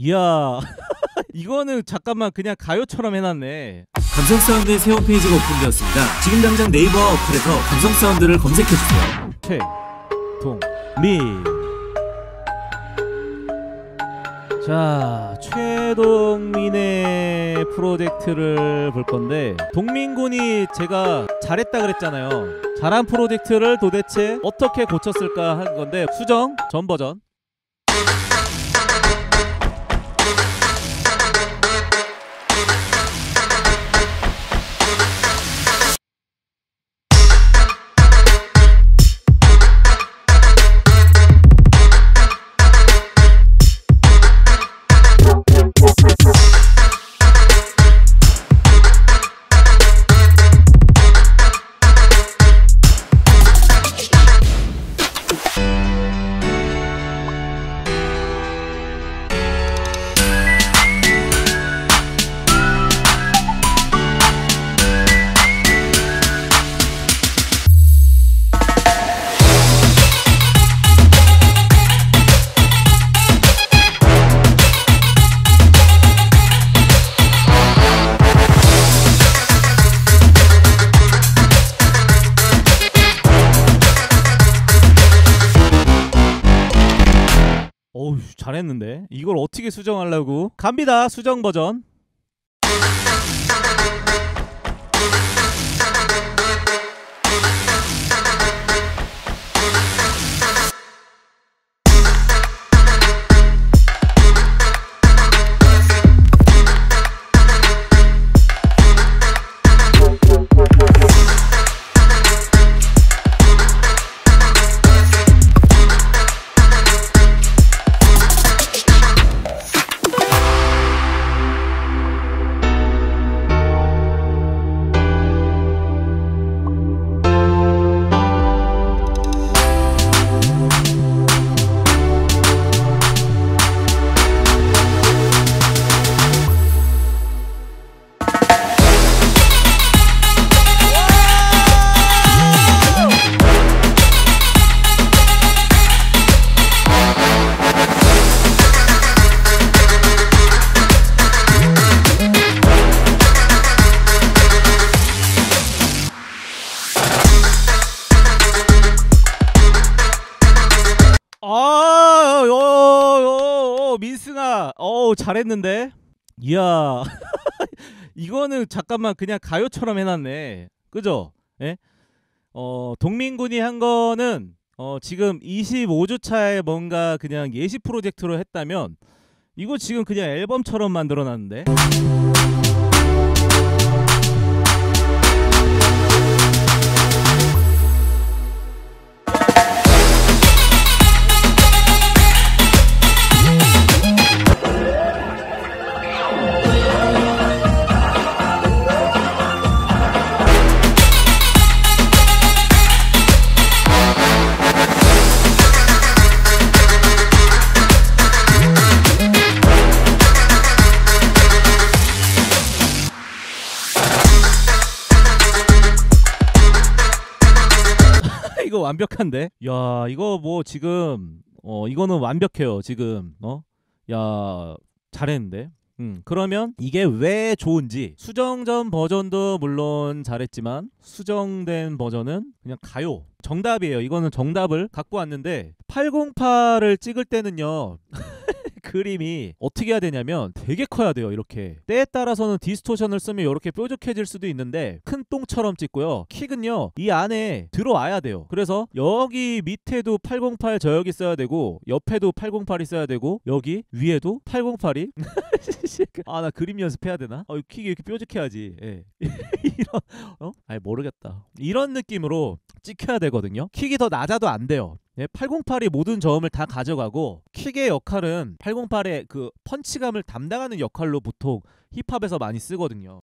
이야 이거는 잠깐만 그냥 가요처럼 해놨네. 감성사운드의 새 홈페이지가 오픈되었습니다. 지금 당장 네이버 어플에서 감성사운드를 검색해주세요. 최동민. 자, 최동민의 프로젝트를 볼 건데, 동민군이 제가 잘했다 그랬잖아요. 잘한 프로젝트를 도대체 어떻게 고쳤을까 한 건데, 수정 전 버전. 어우, 잘했는데 이걸 어떻게 수정하려고. 갑니다, 수정 버전. 민승아, 어우 잘했는데. 이야 이거는 잠깐만 그냥 가요처럼 해놨네. 그죠? 예? 동민군이 한 거는 지금 25주차에 뭔가 그냥 예시 프로젝트로 했다면, 이거 지금 그냥 앨범처럼 만들어놨는데. 이거 완벽한데? 야, 이거 뭐 지금 이거는 완벽해요 지금. 야, 잘했는데. 그러면 이게 왜 좋은지. 수정전 버전도 물론 잘했지만 수정된 버전은 그냥 가요. 정답이에요. 이거는 정답을 갖고 왔는데, 808을 찍을 때는요 그림이 어떻게 해야 되냐면 되게 커야 돼요. 이렇게 때에 따라서는 디스토션을 쓰면 이렇게 뾰족해질 수도 있는데, 큰 똥처럼 찍고요. 킥은요 이 안에 들어와야 돼요. 그래서 여기 밑에도 808 저역이 써야 되고, 옆에도 808이 써야 되고, 여기 위에도 808이 아, 나 그림 연습해야 되나? 킥이 이렇게 뾰족해야지. 예. 이런 아니 모르겠다. 이런 느낌으로 찍혀야 되거든요. 킥이 더 낮아도 안 돼요. 예, 808이 모든 저음을 다 가져가고, 킥의 역할은 808의 그 펀치감을 담당하는 역할로 보통 힙합에서 많이 쓰거든요.